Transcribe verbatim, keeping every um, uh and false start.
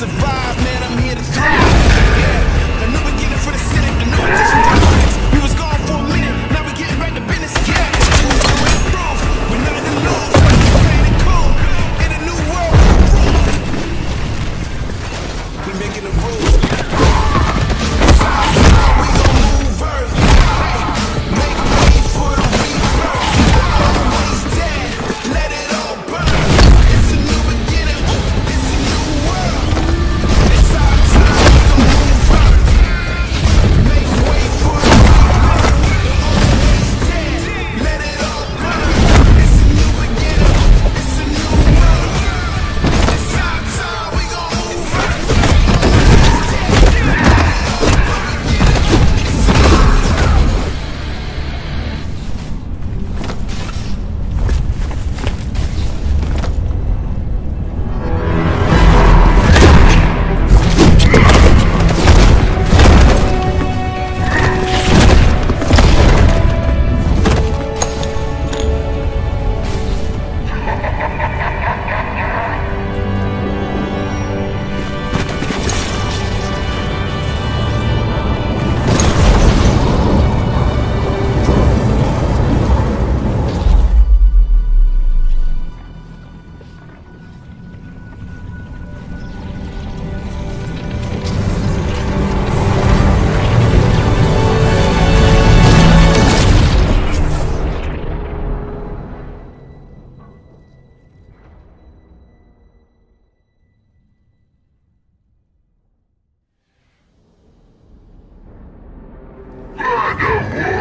survive, man, I'm here to thrive. Yeah, a new beginning for the city, a new addition to life. We was gone for a minute, now we getting back to business. Yeah, we're going to prove, we're not in the news. We're playing it cool, in a new world. We making the rules. We gon' move earth. Hey, make way for the rebirth. Always dead, let it all burn. It's a new beginning, it's a new world. It's our time, we gon' move earth. Make way for the rebirth. Always dead, let it all burn. It's a new beginning, it's a new world. It's our time, we gon' move earth. Always dead, let it all burn. Yeah.